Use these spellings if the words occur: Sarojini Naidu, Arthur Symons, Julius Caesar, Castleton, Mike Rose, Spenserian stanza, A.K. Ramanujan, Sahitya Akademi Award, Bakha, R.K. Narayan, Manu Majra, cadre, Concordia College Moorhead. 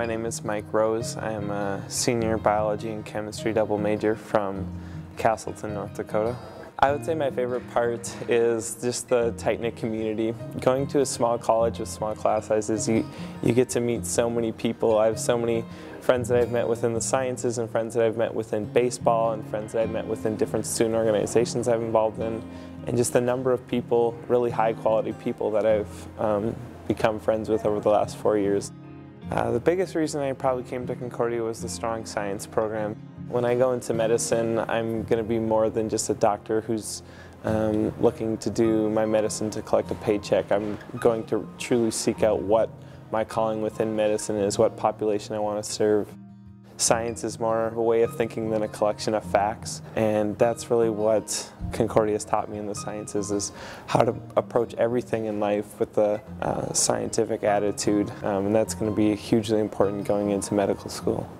My name is Mike Rose. I am a senior biology and chemistry double major from Castleton, North Dakota. I would say my favorite part is just the tight-knit community. Going to a small college with small class sizes, you get to meet so many people. I have so many friends that I've met within the sciences and friends that I've met within baseball and friends that I've met within different student organizations I'm involved in. And just the number of people, really high-quality people that I've become friends with over the last 4 years. The biggest reason I probably came to Concordia was the strong science program. When I go into medicine, I'm going to be more than just a doctor who's looking to do my medicine to collect a paycheck. I'm going to truly seek out what my calling within medicine is, what population I want to serve. Science is more of a way of thinking than a collection of facts, and that's really what Concordia has taught me in the sciences, is how to approach everything in life with a scientific attitude, and that's going to be hugely important going into medical school.